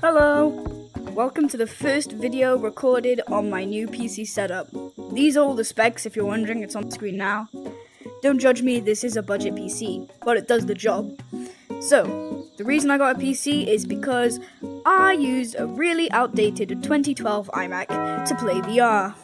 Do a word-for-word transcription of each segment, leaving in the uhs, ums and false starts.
Hello! Welcome to the first video recorded on my new P C setup. These are all the specs if you're wondering, it's on screen now. Don't judge me, this is a budget P C, but it does the job. So, the reason I got a P C is because I used a really outdated twenty twelve iMac to play V R.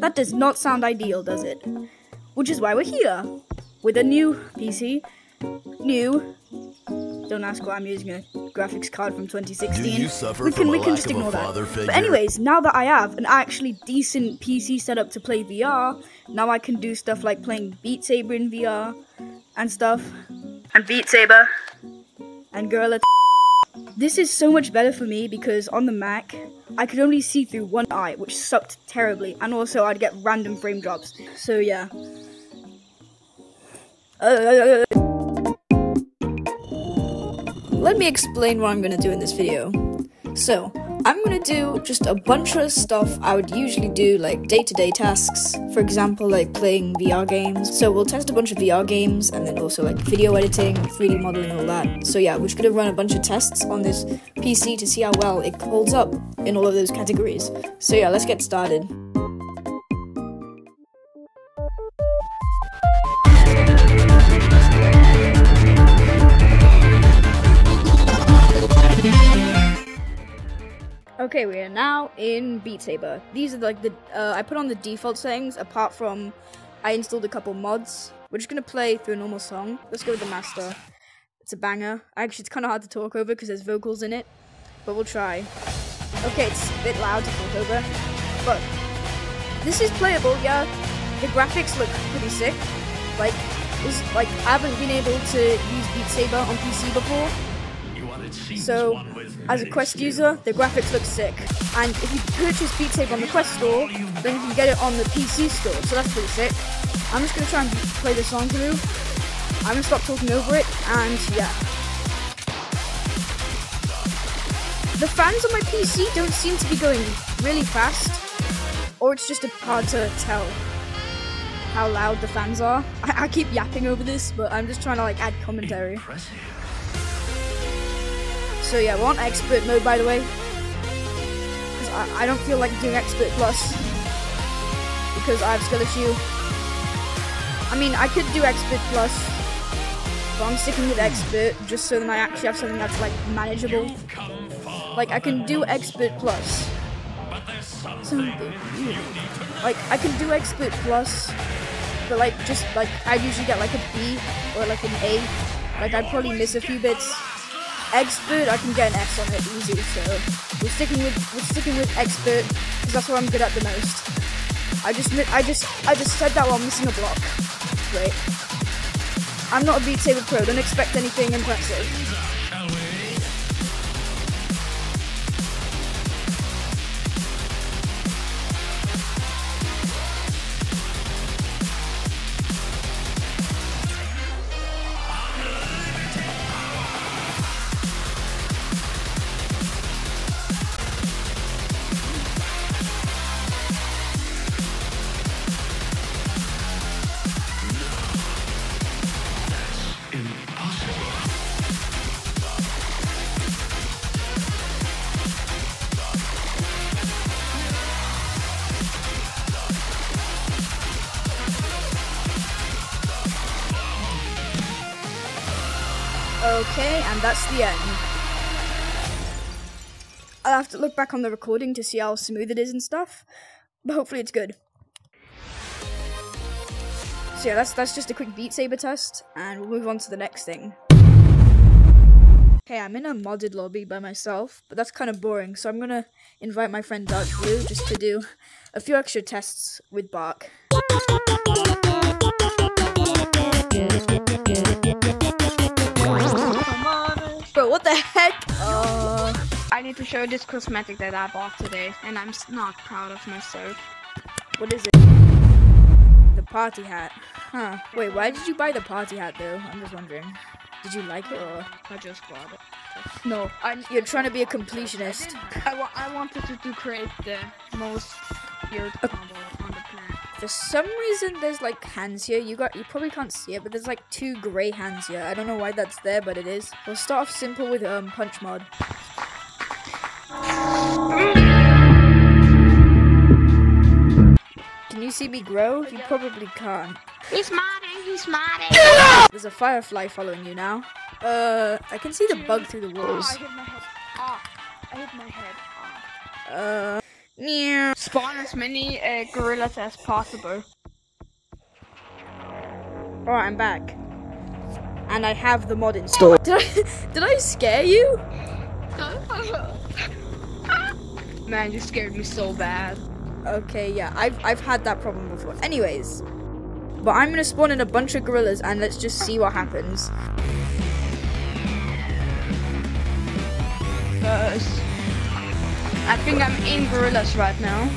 That does not sound ideal, does it? Which is why we're here, with a new P C, new, don't ask why I'm using a graphics card from twenty sixteen, we can, we can just ignore that. Figure. But anyways, now that I have an actually decent P C setup to play V R, now I can do stuff like playing Beat Saber in V R, and stuff, and Beat Saber, and Gorilla. This is so much better for me because on the Mac, I could only see through one eye, which sucked terribly, and also I'd get random frame drops, so yeah. Uh, let me explain what I'm going to do in this video. So, I'm going to do just a bunch of stuff I would usually do, like day-to-day tasks, for example, like playing V R games. So we'll test a bunch of V R games, and then also like video editing, three D modeling, all that. So yeah, we're just going to run a bunch of tests on this P C to see how well it holds up in all of those categories. So yeah, let's get started. Okay, we are now in Beat Saber. These are like the, uh, I put on the default settings, apart from I installed a couple mods. We're just gonna play through a normal song. Let's go with the master. It's a banger. Actually, it's kind of hard to talk over because there's vocals in it, but we'll try. Okay, it's a bit loud to talk over, but this is playable, yeah. The graphics look pretty sick. Like, this, like I haven't been able to use Beat Saber on P C before. So, as a Quest user, the graphics look sick. And if you purchase Beat Saber on the Quest store, then you can get it on the P C store, so that's pretty sick. I'm just going to try and play the song through. I'm going to stop talking over it, and yeah. The fans on my P C don't seem to be going really fast, or it's just hard to tell how loud the fans are. I, I keep yapping over this, but I'm just trying to like add commentary. Impressive. So yeah, we're on expert mode, by the way, because I, I don't feel like doing expert plus, because I have skill issue. I mean, I could do expert plus, but I'm sticking with expert, just so that I actually have something that's like manageable. Like, I can do expert plus. So, like, I can do expert plus, but like, just like, I usually get like a B, or like an A, like I probably miss a few bits. Expert, I can get an X on it easy, so we're sticking with we're sticking with expert because that's what I'm good at the most. I just I just I just said that while missing a block. Great. I'm not a Beat Saber pro. Don't expect anything impressive. Okay, and that's the end. I'll have to look back on the recording to see how smooth it is and stuff, but hopefully it's good. So yeah, that's, that's just a quick Beat Saber test, and we'll move on to the next thing. Okay, I'm in a modded lobby by myself, but that's kind of boring, so I'm gonna invite my friend Dark Blue just to do a few extra tests with Bark. What the heck? Uh, I need to show this cosmetic that I bought today, and I'm not proud of myself. What is it? The party hat. Huh. Wait, why did you buy the party hat though? I'm just wondering. Did you like it or? I just bought it. No, I, you're trying to be a completionist. I, wa I wanted to, to create the most weird combo on the planet. For some reason, there's like hands here. You got, you probably can't see it, but there's like two grey hands here. I don't know why that's there, but it is. We'll start off simple with um punch mod. Can you see me grow? You probably can't. He's modding, he's modding. There's a firefly following you now. Uh, I can see the bug through the walls. Oh, I hit my head off. I hit my head off. Uh, yeah. Spawn as many uh, gorillas as possible. Alright, I'm back. And I have the mod installed. Did I, did I scare you? Man, you scared me so bad. Okay, yeah, I've, I've had that problem before. Anyways, but I'm gonna spawn in a bunch of gorillas and let's just see what happens. First, I think I'm in gorillas right now.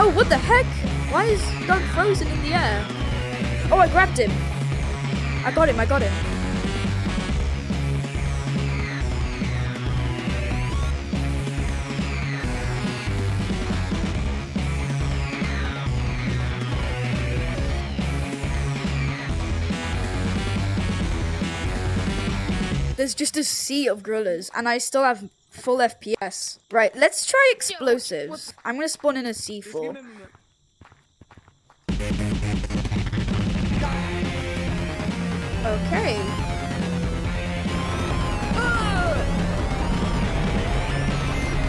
Oh, what the heck? Why is Doug frozen in the air? Oh, I grabbed him. I got him, I got him. There's just a sea of gorillas, and I still have full F P S. Right, let's try explosives. I'm gonna spawn in a C four. Okay. Uh,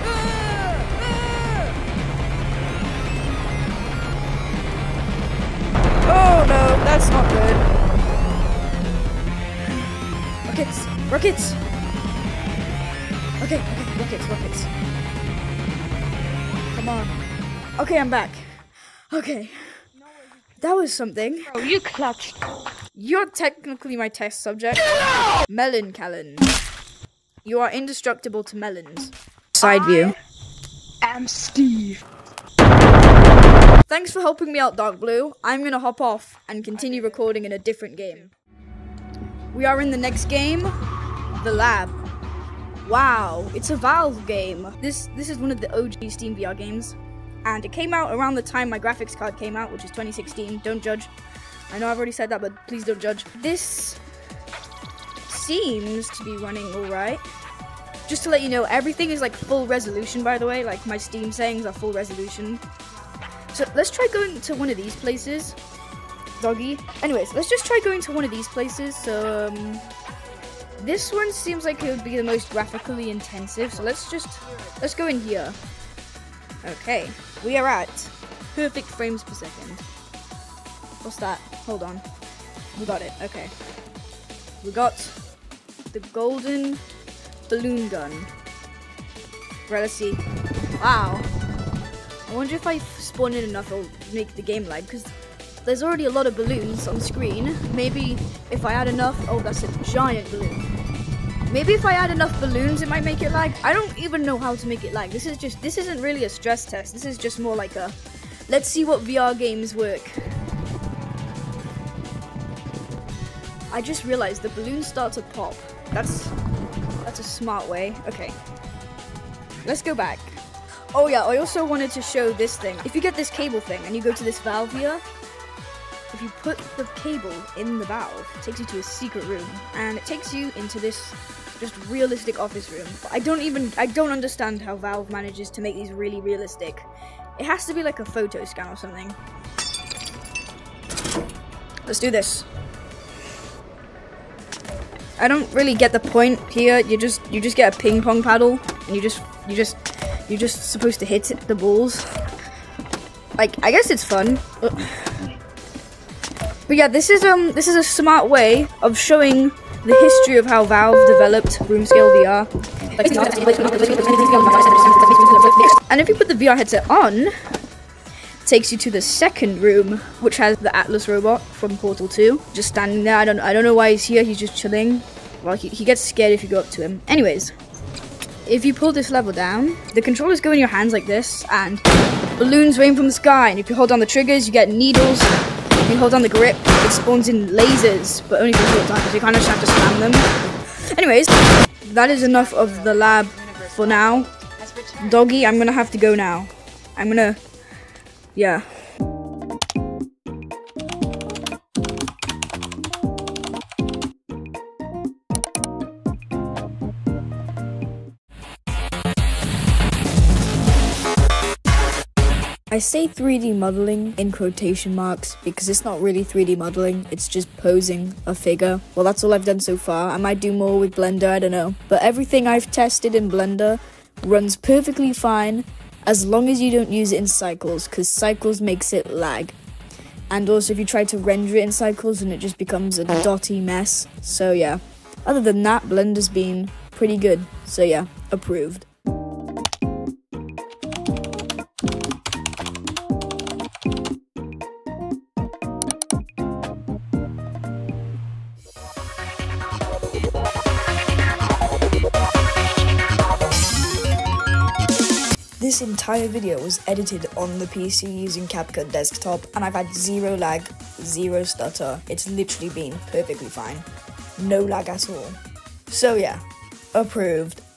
uh, uh. Oh no, that's not good. Rockets, rockets. Okay, okay, rockets, rockets. Come on. Okay, I'm back. Okay. That was something. Oh, you clutched. You're technically my test subject. No! Melon Callan. You are indestructible to melons. Side view. I'm Steve. Thanks for helping me out, Dark Blue. I'm gonna hop off and continue recording in a different game. We are in the next game, The Lab. Wow, it's a Valve game. This this is one of the O G Steam V R games. And it came out around the time my graphics card came out, which is twenty sixteen. Don't judge. I know I've already said that, but please don't judge. This seems to be running alright. Just to let you know, everything is like full resolution, by the way. Like, my Steam settings are full resolution. So let's try going to one of these places. Doggy. Anyways, let's just try going to one of these places. So, um, this one seems like it would be the most graphically intensive. So let's just, let's go in here. Okay, we are at perfect frames per second. What's that? Hold on. We got it. Okay. We got the golden balloon gun. Right, let's see. Wow. I wonder if I spawn in enough it'll make the game lag, because there's already a lot of balloons on screen. Maybe if I add enough... Oh, that's a giant balloon. Maybe if I add enough balloons, it might make it lag. I don't even know how to make it lag. This is just... This isn't really a stress test. This is just more like a... Let's see what V R games work. I just realized the balloons start to pop. That's that's a smart way. Okay, let's go back. Oh yeah, I also wanted to show this thing. If you get this cable thing and you go to this valve here, if you put the cable in the valve, it takes you to a secret room, and it takes you into this just realistic office room. I don't even, I don't understand how Valve manages to make these really realistic. It has to be like a photo scan or something. Let's do this. I don't really get the point here. You just you just get a ping pong paddle, and you just you just you're just supposed to hit it, the balls. Like, I guess it's fun. Ugh. But yeah, this is um this is a smart way of showing the history of how Valve developed room scale V R. And if you put the V R headset on, it takes you to the second room, which has the Atlas robot from Portal two just standing there. I don't I don't know why he's here. He's just chilling. Well, he, he gets scared if you go up to him. Anyways, if you pull this level down, the controllers go in your hands like this, and balloons rain from the sky. And if you hold down the triggers, you get needles. If you hold down the grip, it spawns in lasers, but only for a short time, so you kind of just have to spam them. Anyways, that is enough of The Lab for now. Doggy, I'm gonna have to go now. I'm gonna... yeah. I say three D modeling in quotation marks because it's not really three D modeling, it's just posing a figure. Well, that's all I've done so far. I might do more with Blender, I don't know. But everything I've tested in Blender runs perfectly fine as long as you don't use it in cycles, because cycles makes it lag. And also if you try to render it in cycles and it just becomes a dotty mess. So yeah. Other than that, Blender's been pretty good. So yeah, approved. This entire video was edited on the P C using CapCut desktop, and I've had zero lag, zero stutter. It's literally been perfectly fine. No lag at all. So yeah, approved.